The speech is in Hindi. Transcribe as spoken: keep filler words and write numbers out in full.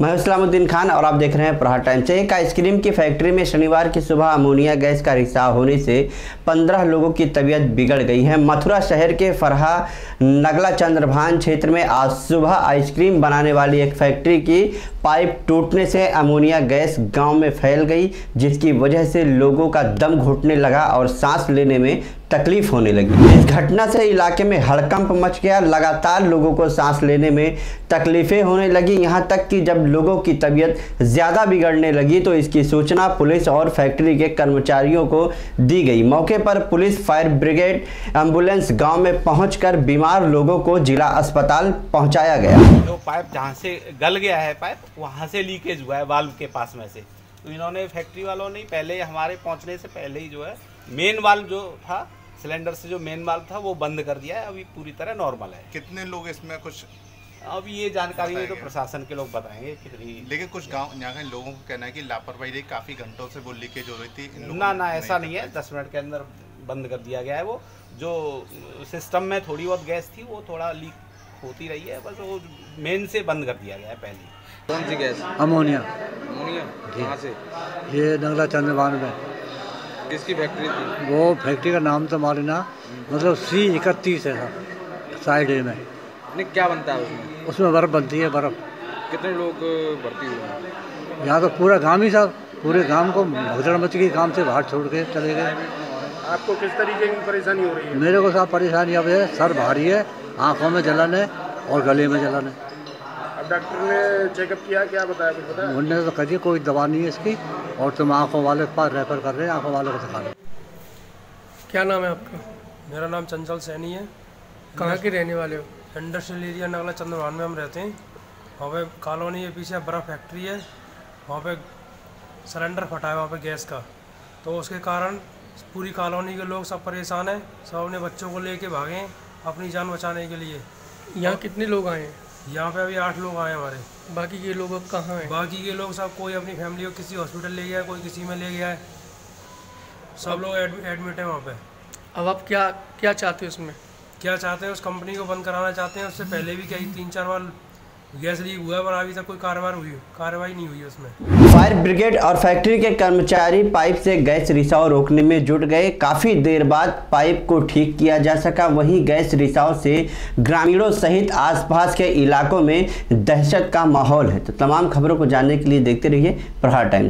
मैं सुलेमानुद्दीन खान और आप देख रहे हैं प्रहार टाइम्स। से एक आइसक्रीम की फैक्ट्री में शनिवार की सुबह अमोनिया गैस का रिसाव होने से पंद्रह लोगों की तबीयत बिगड़ गई है। मथुरा शहर के फरहा नगला चंद्रभान क्षेत्र में आज सुबह आइसक्रीम बनाने वाली एक फैक्ट्री की पाइप टूटने से अमोनिया गैस गांव में फैल गई, जिसकी वजह से लोगों का दम घुटने लगा और सांस लेने में तकलीफ होने लगी। इस घटना से इलाके में हड़कंप मच गया। लगातार लोगों को सांस लेने में तकलीफें होने लगी, यहां तक कि जब लोगों की तबीयत ज़्यादा बिगड़ने लगी तो इसकी सूचना पुलिस और फैक्ट्री के कर्मचारियों को दी गई। मौके पर पुलिस, फायर ब्रिगेड, एम्बुलेंस गांव में पहुंचकर बीमार लोगों को जिला अस्पताल पहुँचाया गया। जो पाइप जहाँ से गल गया है, पाइप वहाँ से लीकेज हुआ है वाल्व के पास में से, तो इन्होंने फैक्ट्री वालों ने पहले हमारे पहुँचने से पहले ही जो है मेन वाल्व जो था सिलेंडर से जो मेन माल था वो बंद कर दिया है। अभी पूरी तरह नॉर्मल है। कितने लोग इसमें कुछ अब ये जानकारी है तो प्रशासन के लोग बताएंगे कितनी, लेकिन कुछ गांव यहाँ लोगों को कहना है कि लापरवाही रही, काफी घंटों से वो लीकेज हो रही थी। इन ना ना ऐसा नहीं है, दस मिनट के अंदर बंद कर दिया गया है। वो जो सिस्टम में थोड़ी बहुत गैस थी वो थोड़ा लीक होती रही है, बस वो मेन से बंद कर दिया गया है। पहले कौन सी गैस? अमोनिया। अमोनिया कहाँ से? ये नगला चंद्रभान में। किसकी फैक्ट्री थी? वो फैक्ट्री का नाम तो मालूम ना, मतलब सी इकतीस है साइड में। नहीं क्या बनता है उसमें? उसमें बर्फ़ बनती है। बर्फ़ कितने लोग भर्ती हुए हैं? यहाँ तो पूरा गांव ही साहब, पूरे गांव को भगदड़ मच गई, गांव से बाहर छोड़ के चले गए। आपको किस तरीके की परेशानी हो रही है? मेरे को साहब परेशानी अब है, सर भारी है, आँखों में जलन है और गले में जलन है। अब डॉक्टर ने चेकअप किया, क्या बताया? कुछ बताया? उन्होंने तो कही कोई दवा नहीं है इसकी और तुम आँखों वाले के पास रेफर कर रहे हैं, आँखों वाले को दिखा रहे। क्या नाम है आपका? मेरा नाम चंचल सैनी है। कहाँ के रहने वाले हो? इंडस्ट्रियल एरिया नगला चंद्रभान में हम रहते हैं। वहाँ पे कॉलोनी के पीछे बड़ा फैक्ट्री है, वहाँ पे सिलेंडर फटा है वहाँ पे गैस का, तो उसके कारण पूरी कॉलोनी के लोग सब परेशान हैं। सब अपने बच्चों को ले कर भागे अपनी जान बचाने के लिए। यहाँ कितने लोग आए हैं? यहाँ पे अभी आठ लोग आए हमारे। बाकी के लोग अब कहाँ हैं? बाकी के लोग सब कोई अपनी फैमिली को किसी हॉस्पिटल ले गया, कोई किसी में ले गया है। सब लोग एडमिट हैं वहाँ पे। अब आप क्या क्या चाहते हो उसमें? क्या चाहते हैं? उस कंपनी को बंद कराना चाहते हैं। उससे पहले भी कई तीन चार बार गैस लीक हुआ पर अभी तक कोई कार्रवाई हुई कार्रवाई नहीं हुई उसमें। फायर ब्रिगेड और फैक्ट्री के कर्मचारी पाइप से गैस रिसाव रोकने में जुट गए। काफी देर बाद पाइप को ठीक किया जा सका। वहीं गैस रिसाव से ग्रामीणों सहित आसपास के इलाकों में दहशत का माहौल है। तो तमाम खबरों को जानने के लिए देखते रहिए प्रहार टाइम्स।